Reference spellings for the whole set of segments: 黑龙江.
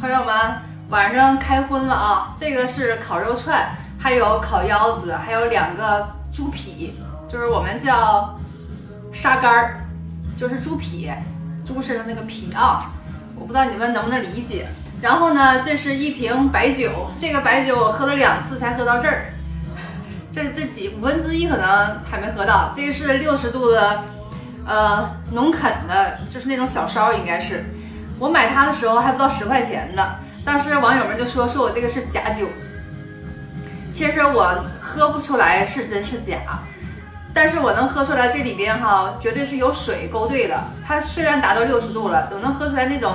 朋友们，晚上开荤了啊！这个是烤肉串，还有烤腰子，还有两个猪脾，就是我们叫沙干儿，就是猪脾，猪身上那个脾啊。我不知道你们能不能理解。然后呢，这是一瓶白酒，这个白酒我喝了2次才喝到这儿，这5分之一可能还没喝到。这个是60度的，农垦的，就是那种小烧，应该是。我买它的时候还不到10块钱呢，当时网友们就说我这个是假酒。其实我喝不出来是真是假，但是我能喝出来这里边哈绝对是有水勾兑的。它虽然达到60度了，我能喝出来那种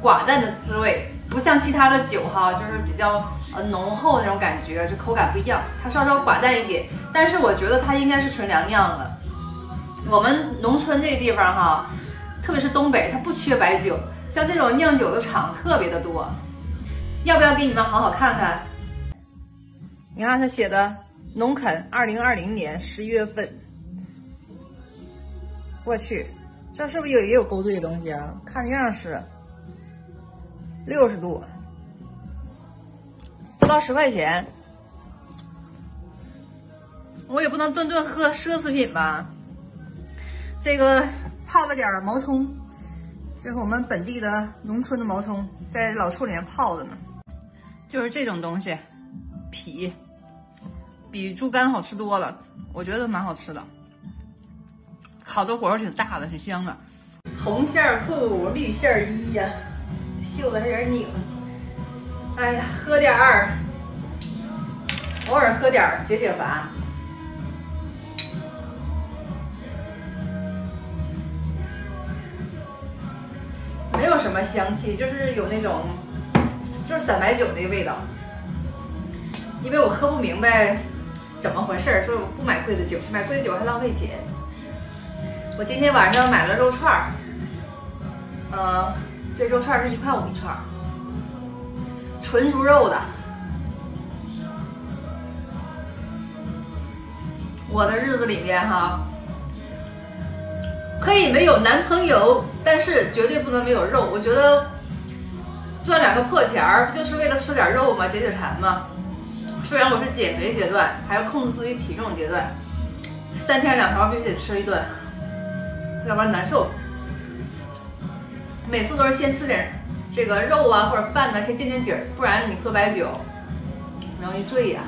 寡淡的滋味，不像其他的酒哈，就是比较浓厚那种感觉，就口感不一样。它稍稍寡淡一点，但是我觉得它应该是纯粮酿的。我们农村这个地方哈，特别是东北，它不缺白酒。像这种酿酒的厂特别的多，要不要给你们好好看看？你看它写的农垦2020年11月份，我去，这是不是也有勾兑的东西啊？看样是60度，不到10块钱，我也不能顿喝奢侈品吧？这个泡了点毛葱。这是我们本地的农村的毛葱，在老处里面泡的呢，就是这种东西，脾比猪肝好吃多了，我觉得蛮好吃的，烤的火候挺大的，挺香的。红线裤，绿线衣呀，袖子还有点拧。哎呀，喝点儿，偶尔喝点儿解解乏。没有什么香气，就是有那种，就是散白酒那个味道。因为我喝不明白怎么回事，所以我不买贵的酒，买贵的酒还浪费钱。我今天晚上买了肉串儿，这肉串儿是1.5块一串儿，纯猪肉的。我的日子里面哈，可以没有男朋友。但是绝对不能没有肉，我觉得赚2个破钱儿不就是为了吃点肉吗？解解馋吗？虽然我是减肥阶段，还是控制自己体重阶段，3天2头必须得吃一顿，要不然难受。每次都是先吃点这个肉啊或者饭呢，先垫垫底儿，不然你喝白酒容易醉呀。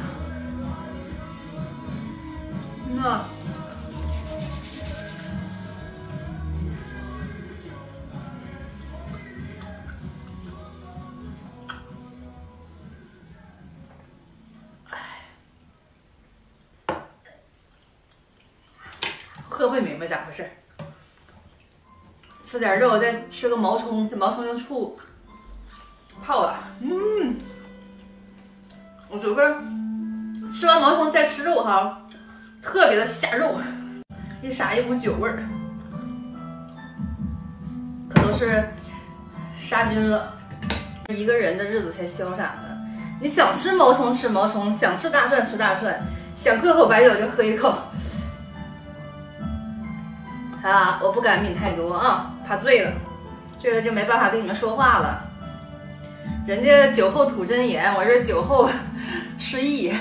喝不明白咋回事，吃点肉，再吃个毛葱，这毛葱用醋泡了。我觉得吃完毛葱再吃肉哈，特别的下肉，一撒一股酒味儿，可都是杀菌了。一个人的日子才潇洒呢，你想吃毛葱吃毛葱，想吃大蒜吃大蒜，想喝口白酒就喝一口。啊，我不敢抿太多啊，怕醉了，醉了就没办法跟你们说话了。人家酒后吐真言，我这酒后失忆。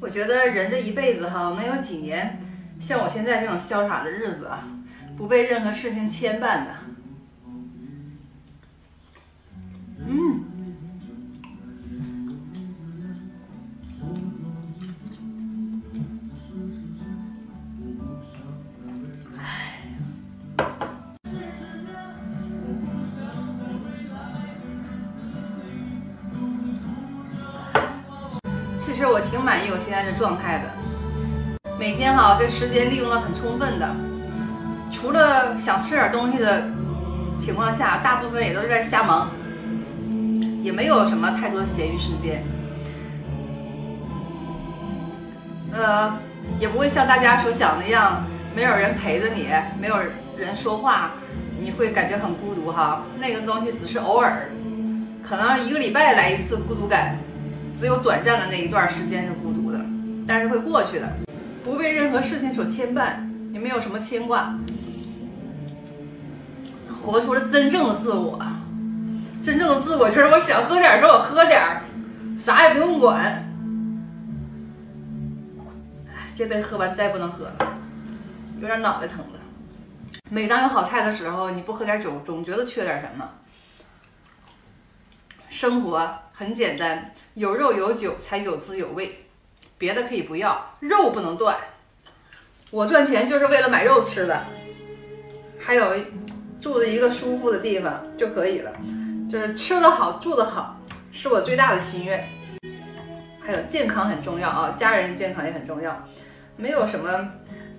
我觉得人这一辈子哈，能有几年像我现在这种潇洒的日子啊，不被任何事情牵绊的。其实我挺满意我现在这状态的，每天哈这时间利用的很充分的，除了想吃点东西的情况下，大部分也都是在瞎忙，也没有什么太多的闲余时间。也不会像大家所想那样，没有人陪着你，没有人说话，你会感觉很孤独哈。那个东西只是偶尔，可能1个礼拜来1次孤独感。只有短暂的那一段时间是孤独的，但是会过去的，不被任何事情所牵绊，也没有什么牵挂。活出了真正的自我。真正的自我就是我想喝点时候我喝点，啥也不用管。这杯喝完再不能喝了，有点脑袋疼了。每当有好菜的时候，你不喝点酒，总觉得缺点什么。生活很简单，有肉有酒才有滋有味，别的可以不要，肉不能断。我赚钱就是为了买肉吃的，还有住在一个舒服的地方就可以了，就是吃得好住得好是我最大的心愿。还有健康很重要啊，家人健康也很重要，没有什么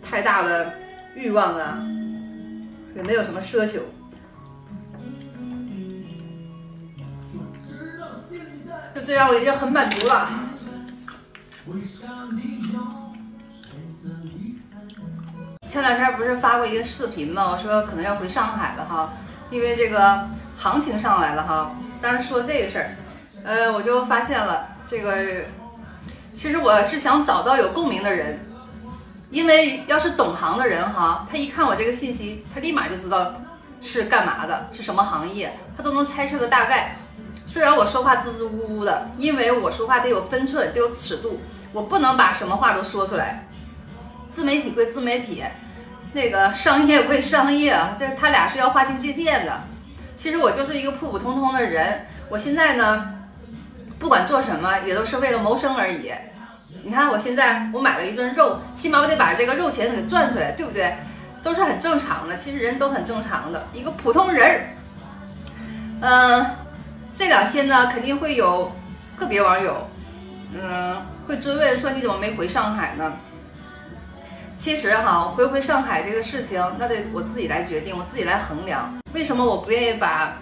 太大的欲望啊，也没有什么奢求。就这样我已经很满足了。前两天不是发过一个视频吗？我说可能要回上海了哈，因为这个行情上来了哈。但是说这个事儿，我就发现了这个，其实我是想找到有共鸣的人，因为要是懂行的人哈，他一看我这个信息，他立马就知道是干嘛的，是什么行业，他都能猜测个大概。虽然我说话支支吾吾的，因为我说话得有分寸，得有尺度，我不能把什么话都说出来。自媒体归自媒体，那个商业归商业，就是他俩是要划清界限的。其实我就是一个普普通通的人，我现在呢，不管做什么也都是为了谋生而已。你看我现在我买了一顿肉，起码我得把这个肉钱给赚出来，对不对？都是很正常的，其实人都很正常的，一个普通人。这两天呢，肯定会有个别网友，会追问说你怎么没回上海呢？其实哈，回上海这个事情，那得我自己来决定，我自己来衡量。为什么我不愿意把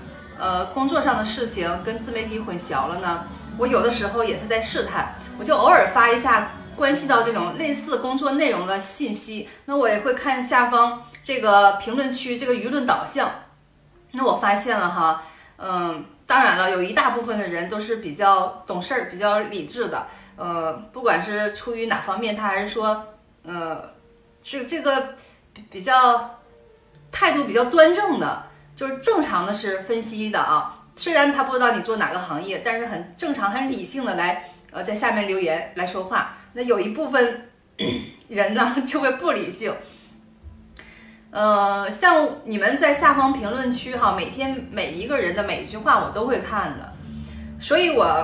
工作上的事情跟自媒体混淆了呢？我有的时候也是在试探，我就偶尔发一下关系到这种类似工作内容的信息，那我也会看下方这个评论区这个舆论导向。那我发现了哈，当然了，有一大部分的人都是比较懂事儿、比较理智的，不管是出于哪方面，他还是说，这个比较态度比较端正的，就是正常的是分析的啊。虽然他不知道你做哪个行业，但是很正常、很理性的来，在下面留言来说话。那有一部分人呢，就会不理性。像你们在下方评论区哈，每天每一个人的每一句话我都会看的，所以我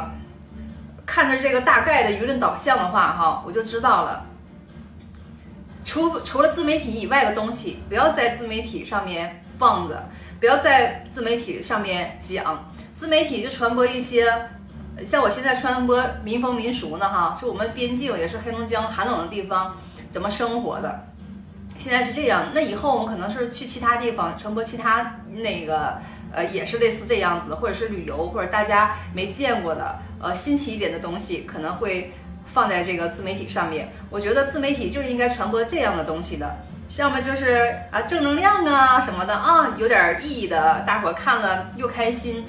看着这个大概的舆论导向的话哈，我就知道了。除了自媒体以外的东西，不要在自媒体上面放着，不要在自媒体上面讲。自媒体就传播一些，像我现在传播民风民俗呢哈，是我们边境也是黑龙江寒冷的地方怎么生活的。现在是这样，那以后我们可能是去其他地方传播其他那个也是类似这样子，或者是旅游，或者大家没见过的新奇一点的东西，可能会放在这个自媒体上面。我觉得自媒体就是应该传播这样的东西的，要么就是啊正能量啊什么的啊，有点意义的，大伙看了又开心，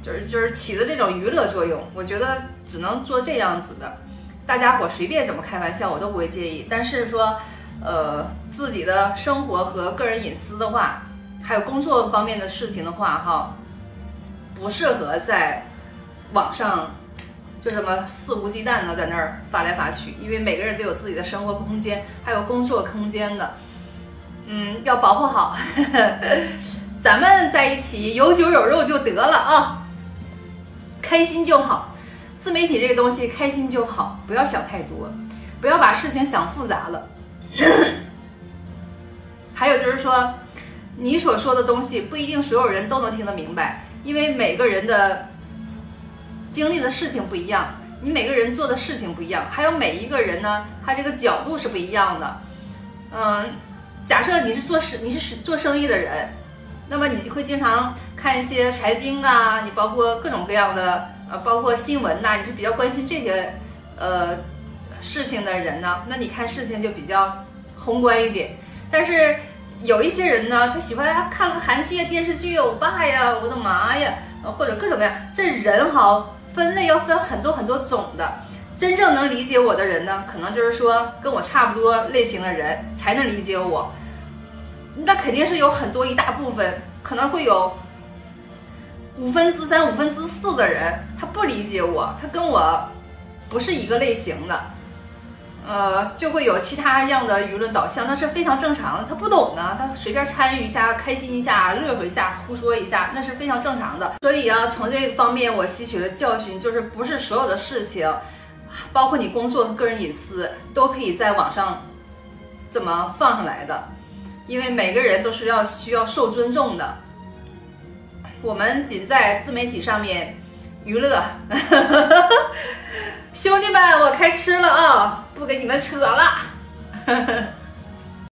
就是起的这种娱乐作用，我觉得只能做这样子的。大家伙随便怎么开玩笑我都不会介意，但是说自己的生活和个人隐私的话，还有工作方面的事情的话哈，不适合在网上就这么肆无忌惮的在那儿发来发去，因为每个人都有自己的生活空间还有工作空间的，要保护好咱们在一起有酒有肉就得了啊，开心就好。自媒体这个东西开心就好，不要想太多，不要把事情想复杂了还有就是说，你所说的东西不一定所有人都能听得明白，因为每个人的经历的事情不一样，你每个人做的事情不一样，还有每一个人呢，他这个角度是不一样的。假设你是做生意的人，那么你会经常看一些财经啊，你包括各种各样的包括新闻呐，你是比较关心这些事情的人呢，那你看事情就比较宏观一点。但是有一些人呢，他喜欢看个韩剧啊、电视剧啊，我爸呀、我的妈呀，或者各种各样。这人哈分类要分很多很多种的。真正能理解我的人呢，可能就是说跟我差不多类型的人才能理解我。那肯定是有很多一大部分可能会有3/5、4/5的人，他不理解我，他跟我不是一个类型的，就会有其他样的舆论导向，那是非常正常的。他不懂啊，他随便参与一下，开心一下，热乎一下，胡说一下，那是非常正常的。所以啊，从这个方面我吸取了教训，就是不是所有的事情，包括你工作和个人隐私，都可以在网上怎么放上来的，因为每个人都是需要受尊重的。我们仅在自媒体上面娱乐，兄弟们，我开吃了啊，不给你们扯了。